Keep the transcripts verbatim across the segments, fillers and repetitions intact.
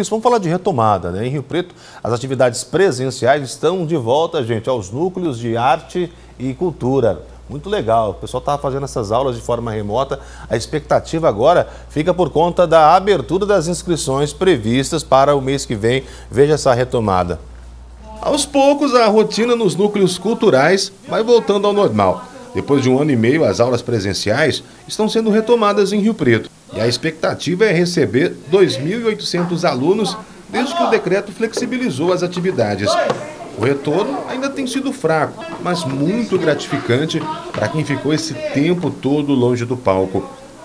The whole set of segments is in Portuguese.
Isso, vamos falar de retomada, né? Em Rio Preto, as atividades presenciais estão de volta, gente, aos núcleos de arte e cultura. Muito legal, o pessoal estava fazendo essas aulas de forma remota. A expectativa agora fica por conta da abertura das inscrições previstas para o mês que vem. Veja essa retomada. Aos poucos, a rotina nos núcleos culturais vai voltando ao normal. Depois de um ano e meio, as aulas presenciais estão sendo retomadas em Rio Preto. E a expectativa é receber dois mil e oitocentos alunos desde que o decreto flexibilizou as atividades. O retorno ainda tem sido fraco, mas muito gratificante para quem ficou esse tempo todo longe do palco.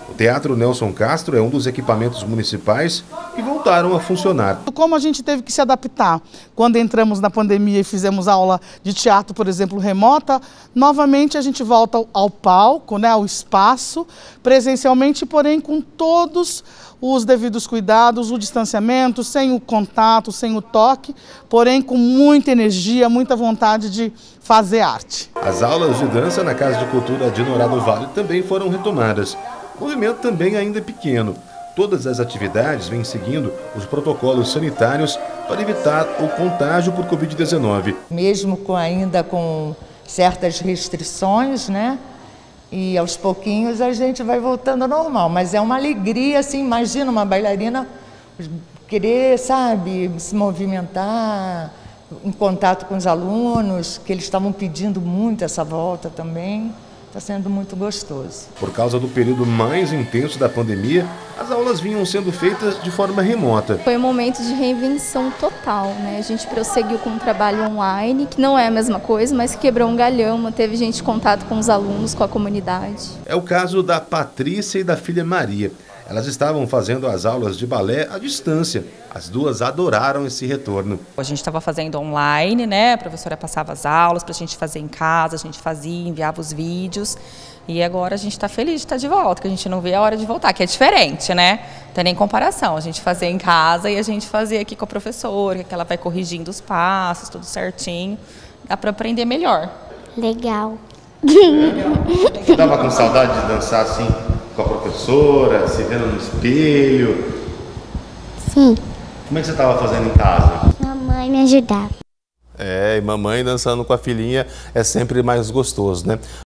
O Teatro Nelson Castro é um dos equipamentos municipais que voltaram a funcionar. Como a gente teve que se adaptar quando entramos na pandemia e fizemos aula de teatro, por exemplo, remota, novamente a gente volta ao palco, né, ao espaço, presencialmente, porém com todos os devidos cuidados, o distanciamento, sem o contato, sem o toque, porém com muita energia, muita vontade de fazer arte. As aulas de dança na Casa de Cultura de Norá do Vale também foram retomadas. O movimento também ainda é pequeno. Todas as atividades vêm seguindo os protocolos sanitários para evitar o contágio por Covid dezenove. Mesmo com, ainda com certas restrições, né? E aos pouquinhos a gente vai voltando ao normal. Mas é uma alegria, assim, imagina uma bailarina querer, sabe, se movimentar, em contato com os alunos, que eles estavam pedindo muito essa volta também. Está sendo muito gostoso. Por causa do período mais intenso da pandemia, as aulas vinham sendo feitas de forma remota. Foi um momento de reinvenção total, né? A gente prosseguiu com um trabalho online, que não é a mesma coisa, mas quebrou um galhão, manteve gente em contato com os alunos, com a comunidade. É o caso da Patrícia e da filha Maria. Elas estavam fazendo as aulas de balé à distância. As duas adoraram esse retorno. A gente estava fazendo online, né? A professora passava as aulas para a gente fazer em casa, a gente fazia, enviava os vídeos. E agora a gente está feliz de estar de volta, que a gente não vê a hora de voltar, que é diferente, né? Não tem nem comparação. A gente fazia em casa e a gente fazia aqui com a professora, que ela vai corrigindo os passos, tudo certinho. Dá para aprender melhor. Legal. Eu tava com saudade de dançar assim, com a professora, se vendo no espelho? Sim. Como é que você estava fazendo em casa? Mamãe me ajudava. É, e mamãe dançando com a filhinha é sempre mais gostoso, né?